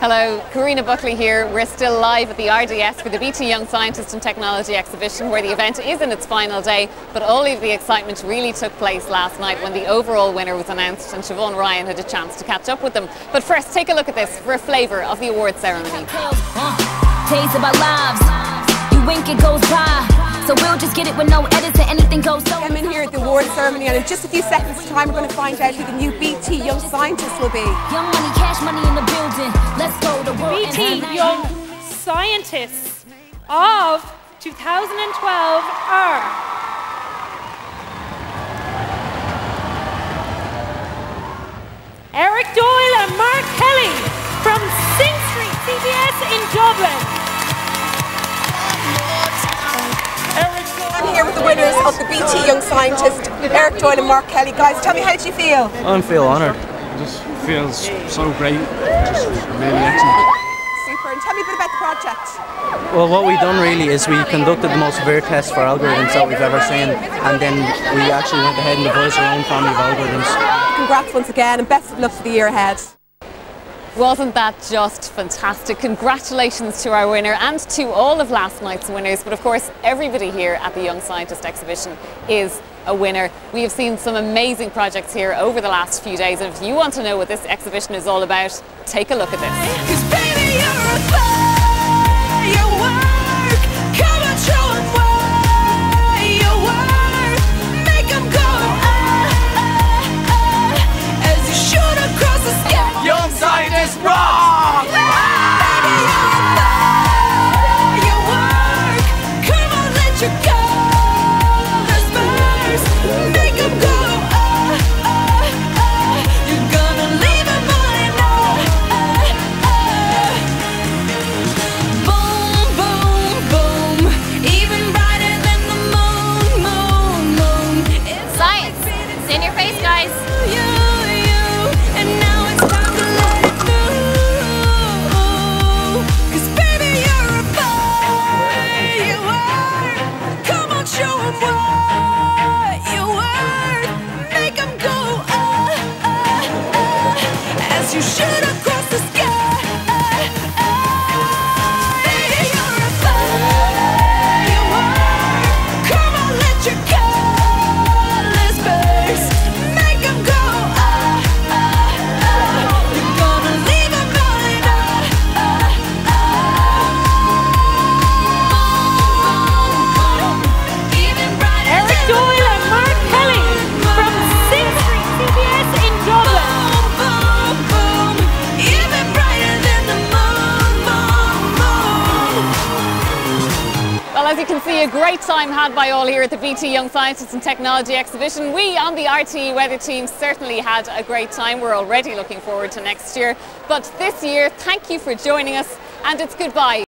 Hello, Karina Buckley here. We're still live at the RDS for the BT Young Scientist and Technology Exhibition, where the event is in its final day, but all of the excitement really took place last night when the overall winner was announced and Siobhan Ryan had a chance to catch up with them. But first, take a look at this for a flavour of the award ceremony. Days of our lives, you wink it goes by, so we'll just get it with no edits and anything goes so. I'm in here at the award ceremony and in just a few seconds time we're going to find out who the new BT Young Scientist will be. Young money, cash money in the building. Let's go to work. BT Young Scientists of 2012 are Eric Doyle and Mark Kelly from Sing Street CBS in Dublin. I'm here with the winners of the BT Young Scientist, Eric Doyle and Mark Kelly. Guys, tell me, how do you feel? I feel honoured. It just feels so great, just really excellent. Super, and tell me a bit about the project. Well, what we've done really is we conducted the most severe test for algorithms that we've ever seen, and then we actually went ahead and devised our own family of algorithms. Congrats once again, and best of luck for the year ahead. Wasn't that just fantastic? Congratulations to our winner and to all of last night's winners. But of course, everybody here at the Young Scientist Exhibition is a winner. We have seen some amazing projects here over the last few days. And if you want to know what this exhibition is all about, take a look at this. 'Cause baby, you're a As you can see, a great time had by all here at the BT Young Scientists and Technology Exhibition. We on the RTÉ weather team certainly had a great time. We're already looking forward to next year. But this year, thank you for joining us, and it's goodbye